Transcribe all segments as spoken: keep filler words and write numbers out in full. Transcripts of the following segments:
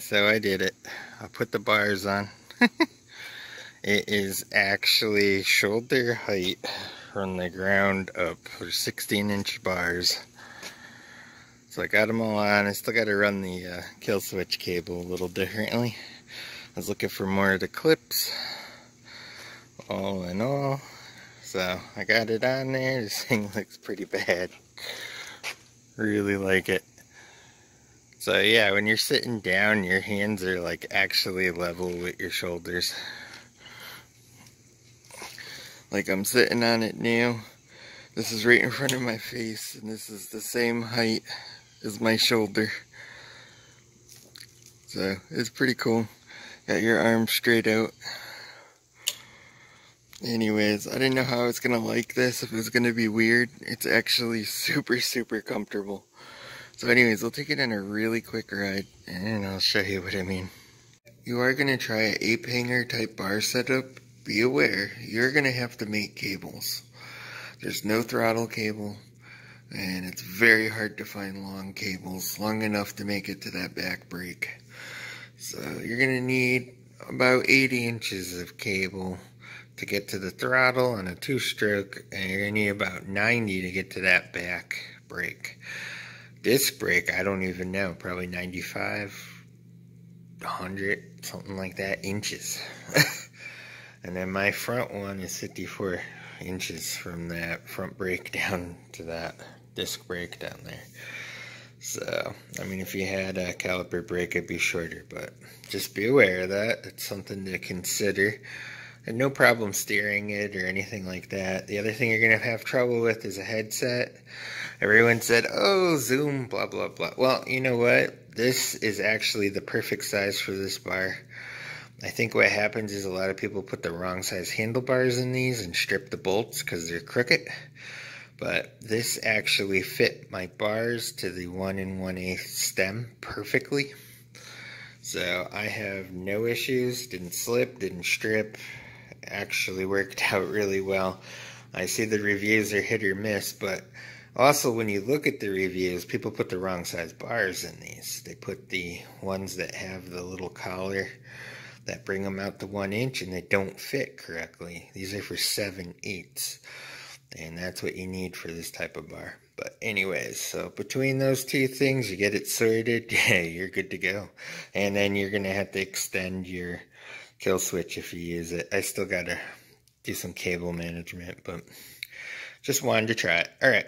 So I did it. I put the bars on. It is actually shoulder height from the ground up. There's sixteen inch bars. So I got them all on. I still got to run the uh, kill switch cable a little differently. I was looking for more of the clips. All in all. So I got it on there. This thing looks pretty bad. Really like it. So yeah, when you're sitting down, your hands are like actually level with your shoulders. Like I'm sitting on it now. This is right in front of my face, and this is the same height as my shoulder. So it's pretty cool. Got your arm straight out. Anyways, I didn't know how I was gonna like this, if it was gonna be weird. It's actually super, super comfortable. So anyways, we'll take it on a really quick ride, and I'll show you what I mean. You are gonna try an ape hanger type bar setup. Be aware, you're gonna have to make cables. There's no throttle cable, and it's very hard to find long cables, long enough to make it to that back brake. So you're gonna need about eighty inches of cable to get to the throttle on a two-stroke, and you're gonna need about ninety to get to that back brake. This brake, I don't even know, probably ninety-five, one hundred, something like that, inches. And then my front one is fifty-four inches from that front brake down to that disc brake down there. So, I mean, if you had a caliper brake, it'd be shorter, but just be aware of that. It's something to consider. And no problem steering it or anything like that. The other thing you're going to have trouble with is a headset. Everyone said, oh, Zoom, blah, blah, blah. Well, you know what? This is actually the perfect size for this bar. I think what happens is a lot of people put the wrong size handlebars in these and strip the bolts because they're crooked. But this actually fit my bars to the one and one eighth stem perfectly. So I have no issues, didn't slip, didn't strip. Actually worked out really well. I see the reviews are hit or miss, but also when you look at the reviews, people put the wrong size bars in these. They put the ones that have the little collar that bring them out to one inch and they don't fit correctly. These are for seven eighths, and that's what you need for this type of bar. But anyways, so between those two things, you get it sorted, yeah, you're good to go. And then you're gonna have to extend your kill switch if you use it. I still gotta do some cable management, but just wanted to try it. All right.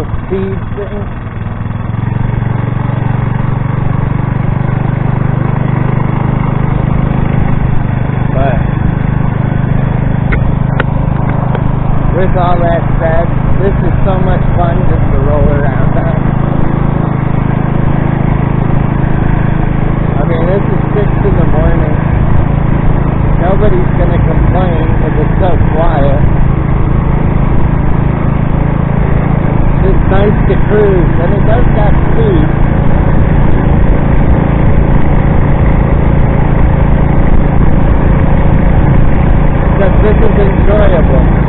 little speed thing. But with all that said, this is so much fun just to roll around on. I mean, this is six in the morning. Nobody's going to complain because it's so quiet. It's nice to cruise, and it does got speed. But this is enjoyable.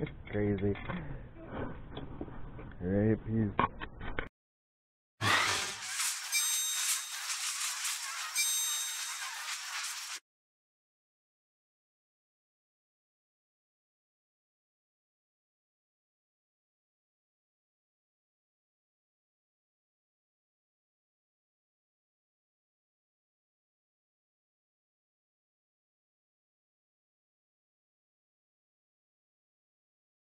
It's crazy. Rape, he's